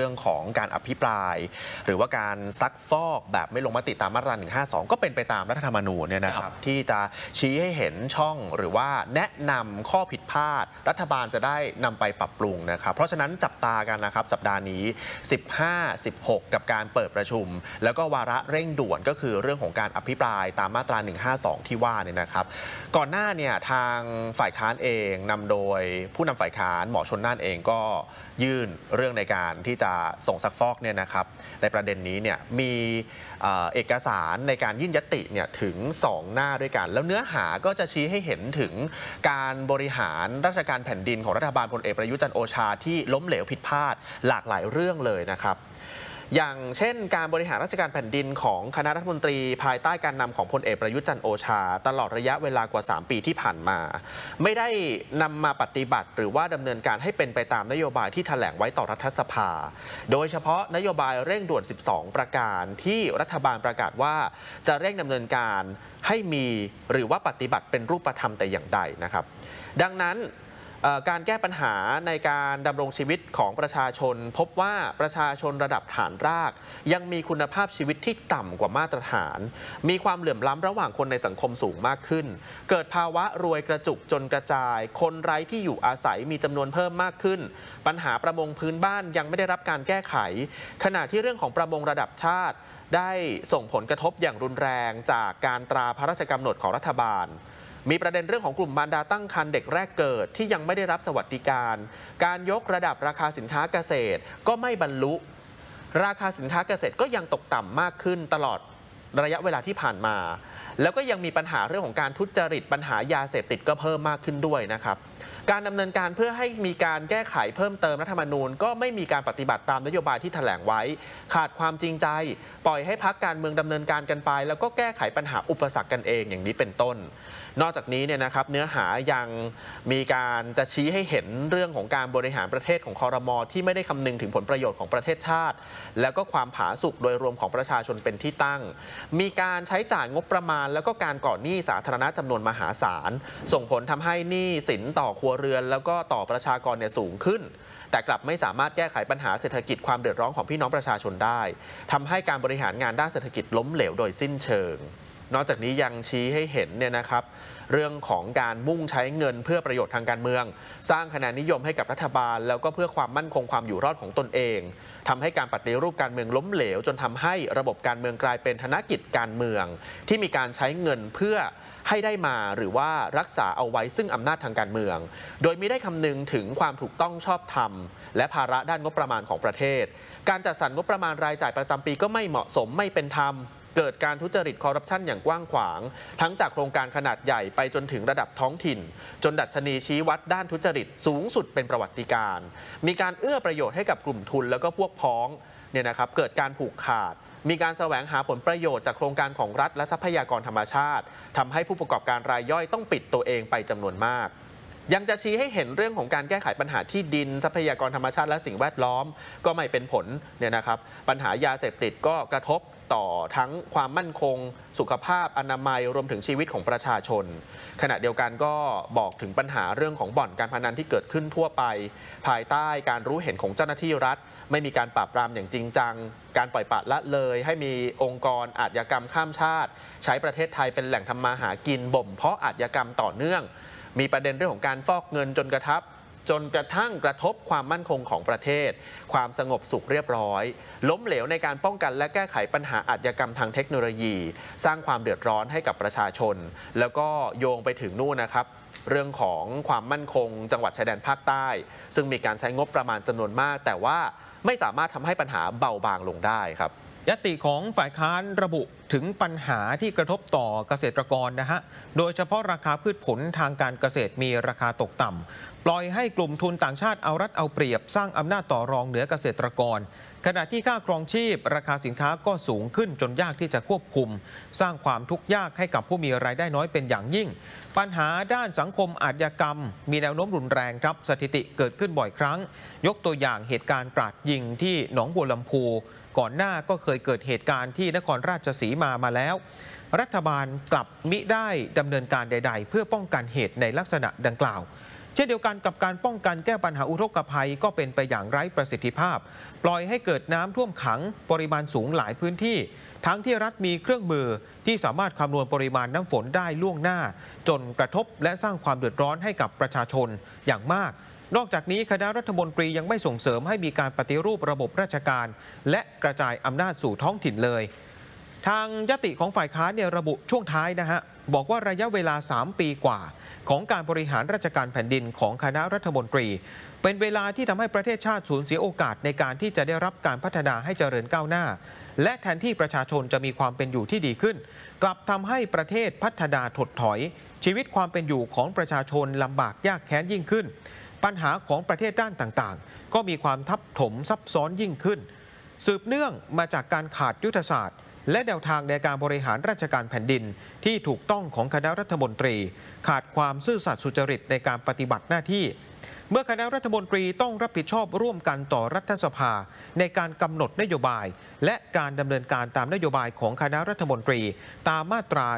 เรื่องของการอภิปรายหรือว่าการซักฟอกแบบไม่ลงมติตามมาตรา 152ก็เป็นไปตามรัฐธรรมนูญเนี่ยนะครับที่จะชี้ให้เห็นช่องหรือว่าแนะนำข้อผิดพลาดรัฐบาลจะได้นำไปปรับปรุงนะครับเพราะฉะนั้นจับตากันนะครับสัปดาห์นี้15-16กับการเปิดประชุมแล้วก็วาระเร่งด่วนก็คือเรื่องของการอภิปรายตามมาตรา 152ที่ว่าเนี่ยนะครับก่อนหน้าเนี่ยทางฝ่ายค้านเองนำโดยผู้นำฝ่ายค้านหมอชลน่านเองก็ยื่นเรื่องในการที่จะส่งซักฟอกเนี่ยนะครับในประเด็นนี้เนี่ยมีเอกสารในการยื่นยติเนี่ยถึง2หน้าด้วยกันแล้วเนื้อหาก็จะชี้ให้เห็นถึงการบริหารราชการแผ่นดินของรัฐบาลพลเอกประยุทธ์จันทร์โอชาที่ล้มเหลวผิดพลาดหลากหลายเรื่องเลยนะครับอย่างเช่นการบริหารราชการแผ่นดินของคณะรัฐมนตรีภายใต้การนำของพลเอกประยุทธ์จันทร์โอชาตลอดระยะเวลากว่า3ปีที่ผ่านมาไม่ได้นำมาปฏิบัติหรือว่าดำเนินการให้เป็นไปตามนโยบายที่แถลงไว้ต่อรัฐสภาโดยเฉพาะนโยบายเร่งด่วน12ประการที่รัฐบาลประกาศว่าจะเร่งดำเนินการให้มีหรือว่าปฏิบัติเป็นรูปธรรมแต่อย่างใดนะครับดังนั้นการแก้ปัญหาในการดำรงชีวิตของประชาชนพบว่าประชาชนระดับฐานรากยังมีคุณภาพชีวิตที่ต่ำกว่ามาตรฐานมีความเหลื่อมล้ำระหว่างคนในสังคมสูงมากขึ้นเกิดภาวะรวยกระจุกจนกระจายคนไร้ที่อยู่อาศัยมีจำนวนเพิ่มมากขึ้นปัญหาประมงพื้นบ้านยังไม่ได้รับการแก้ไขขณะที่เรื่องของประมงระดับชาติได้ส่งผลกระทบอย่างรุนแรงจากการตราพระราชกำหนดของรัฐบาลมีประเด็นเรื่องของกลุ่มมารดาตั้งครรภ์เด็กแรกเกิดที่ยังไม่ได้รับสวัสดิการการยกระดับราคาสินค้าเกษตรก็ไม่บรรลุราคาสินค้าเกษตรก็ยังตกต่ำมากขึ้นตลอดระยะเวลาที่ผ่านมาแล้วก็ยังมีปัญหาเรื่องของการทุจริตปัญหายาเสพติดก็เพิ่มมากขึ้นด้วยนะครับการดำเนินการเพื่อให้มีการแก้ไขเพิ่มเติมรัฐธรรมนูญก็ไม่มีการปฏิบัติตามนโยบายที่แถลงไว้ขาดความจริงใจปล่อยให้พรรคการเมืองดำเนินการกันไปแล้วก็แก้ไขปัญหาอุปสรรคกันเองอย่างนี้เป็นต้นนอกจากนี้เนี่ยนะครับเนื้อหายังมีการจะชี้ให้เห็นเรื่องของการบริหารประเทศของครม.ที่ไม่ได้คำนึงถึงผลประโยชน์ของประเทศชาติแล้วก็ความผาสุกโดยรวมของประชาชนเป็นที่ตั้งมีการใช้จ่ายงบประมาณแล้วก็การก่อหนี้สาธารณะจำนวนมหาศาลส่งผลทำให้หนี้สินต่อครัวเรือนแล้วก็ต่อประชากรเนี่ยสูงขึ้นแต่กลับไม่สามารถแก้ไขปัญหาเศรษฐกิจความเดือดร้อนของพี่น้องประชาชนได้ทำให้การบริหารงานด้านเศรษฐกิจล้มเหลวโดยสิ้นเชิงนอกจากนี้ยังชี้ให้เห็นเนี่ยนะครับเรื่องของการมุ่งใช้เงินเพื่อประโยชน์ทางการเมืองสร้างคะแนนนิยมให้กับรัฐบาลแล้วก็เพื่อความมั่นคงความอยู่รอดของตนเองทำให้การปฏิรูปการเมืองล้มเหลวจนทำให้ระบบการเมืองกลายเป็นธนกิจการเมืองที่มีการใช้เงินเพื่อให้ได้มาหรือว่ารักษาเอาไว้ซึ่งอำนาจทางการเมืองโดยไม่ได้คำนึงถึงความถูกต้องชอบธรรมและภาระด้านงบประมาณของประเทศการจัดสรรงบประมาณรายจ่ายประจำปีก็ไม่เหมาะสมไม่เป็นธรรมเกิดการทุจริตคอร์รัปชันอย่างกว้างขวางทั้งจากโครงการขนาดใหญ่ไปจนถึงระดับท้องถิ่นจนดัชนีชี้วัดด้านทุจริตสูงสุดเป็นประวัติการณ์มีการเอื้อประโยชน์ให้กับกลุ่มทุนแล้วก็พวกพ้องเนี่ยนะครับเกิดการผูกขาดมีการแสวงหาผลประโยชน์จากโครงการของรัฐและทรัพยากรธรรมชาติทำให้ผู้ประกอบการรายย่อยต้องปิดตัวเองไปจำนวนมากยังจะชี้ให้เห็นเรื่องของการแก้ไขปัญหาที่ดินทรัพยากรธรรมชาติและสิ่งแวดล้อมก็ไม่เป็นผลเนี่ยนะครับปัญหายาเสพติดก็กระทบต่อทั้งความมั่นคงสุขภาพอนามัยรวมถึงชีวิตของประชาชนขณะเดียวกันก็บอกถึงปัญหาเรื่องของบ่อนการพนันที่เกิดขึ้นทั่วไปภายใต้การรู้เห็นของเจ้าหน้าที่รัฐไม่มีการปราบปรามอย่างจริงจังการปล่อยปละละเลยให้มีองค์กรอาชญากรรมข้ามชาติใช้ประเทศไทยเป็นแหล่งทำมาหากินบ่มเพาะอาชญากรรมต่อเนื่องมีประเด็นเรื่องของการฟอกเงินจนกระทั่งกระทบความมั่นคงของประเทศความสงบสุขเรียบร้อยล้มเหลวในการป้องกันและแก้ไขปัญหาอาชญากรรมทางเทคโนโลยีสร้างความเดือดร้อนให้กับประชาชนแล้วก็โยงไปถึงนู่นนะครับเรื่องของความมั่นคงจังหวัดชายแดนภาคใต้ซึ่งมีการใช้งบประมาณจำนวนมากแต่ว่าไม่สามารถทำให้ปัญหาเบาบางลงได้ครับยติของฝ่ายค้านระบุถึงปัญหาที่กระทบต่อเกษตรกรนะฮะโดยเฉพาะราคาพืชผลทางการเกษตรมีราคาตกต่ำปล่อยให้กลุ่มทุนต่างชาติเอารัดเอาเปรียบสร้างอำนาจต่อรองเหนือเกษตรกรขณะที่ค่าครองชีพราคาสินค้าก็สูงขึ้นจนยากที่จะควบคุมสร้างความทุกข์ยากให้กับผู้มีรายได้น้อยเป็นอย่างยิ่งปัญหาด้านสังคมอาชญากรรมมีแนวโน้มรุนแรงครับสถิติเกิดขึ้นบ่อยครั้งยกตัวอย่างเหตุการณ์กราดยิงที่หนองบัวลำพูก่อนหน้าก็เคยเกิดเหตุการณ์ที่นครราชสีมามาแล้วรัฐบาลกลับมิได้ดำเนินการใดๆเพื่อป้องกันเหตุในลักษณะดังกล่าว เช่นเดียวกันกับการป้องกันแก้ปัญหาอุทกภัยก็เป็นไปอย่างไร้ประสิทธิภาพปล่อยให้เกิดน้ำท่วมขังปริมาณสูงหลายพื้นที่ทั้งที่รัฐมีเครื่องมือที่สามารถคำนวณปริมาณน้ำฝนได้ล่วงหน้าจนกระทบและสร้างความเดือดร้อนให้กับประชาชนอย่างมากนอกจากนี้คณะรัฐมนตรียังไม่ส่งเสริมให้มีการปฏิรูประบบราชการและกระจายอำนาจสู่ท้องถิ่นเลยทางยติของฝ่ายค้านเนี่ยระบุช่วงท้ายนะฮะบอกว่าระยะเวลา3ปีกว่าของการบริหารราชการแผ่นดินของคณะรัฐมนตรีเป็นเวลาที่ทำให้ประเทศชาติสูญเสียโอกาสในการที่จะได้รับการพัฒนาให้เจริญก้าวหน้าและแทนที่ประชาชนจะมีความเป็นอยู่ที่ดีขึ้นกลับทำให้ประเทศพัฒนาถดถอยชีวิตความเป็นอยู่ของประชาชนลำบากยากแค้นยิ่งขึ้นปัญหาของประเทศด้านต่างๆก็มีความทับถมซับซ้อนยิ่งขึ้นสืบเนื่องมาจากการขาดยุทธศาสตร์และแนวทางในการบริหารราชการแผ่นดินที่ถูกต้องของคณะรัฐมนตรีขาดความซื่อสัตย์สุจริตในการปฏิบัติหน้าที่เมื่อคณะรัฐมนตรีต้องรับผิดชอบร่วมกันต่อรัฐสภาในการกำหนดนโยบายและการดำเนินการตามนโยบายของคณะรัฐมนตรีตามมาตรา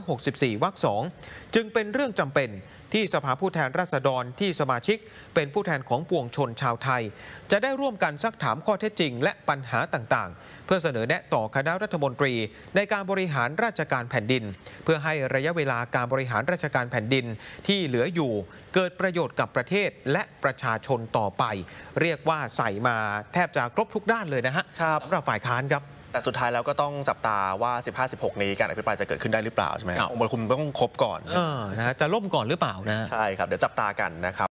164 วรรค 2จึงเป็นเรื่องจำเป็นที่สภาผู้แทนราษฎรที่สมาชิกเป็นผู้แทนของปวงชนชาวไทยจะได้ร่วมกันซักถามข้อเท็จจริงและปัญหาต่างๆเพื่อเสนอแนะต่อคณะรัฐมนตรีในการบริหารราชการแผ่นดินเพื่อให้ระยะเวลาการบริหารราชการแผ่นดินที่เหลืออยู่เกิดประโยชน์กับประเทศและประชาชนต่อไปเรียกว่าใส่มาแทบจะครบทุกด้านเลยนะฮะสำหรับฝ่ายค้านครับแต่สุดท้ายแล้วก็ต้องจับตาว่า 15-16 นี้การอภิปรายจะเกิดขึ้นได้หรือเปล่าใช่ไหมองค์ประชุมต้องครบก่อนนะจะล่มก่อนหรือเปล่านะใช่ครับเดี๋ยวจับตากันนะครับ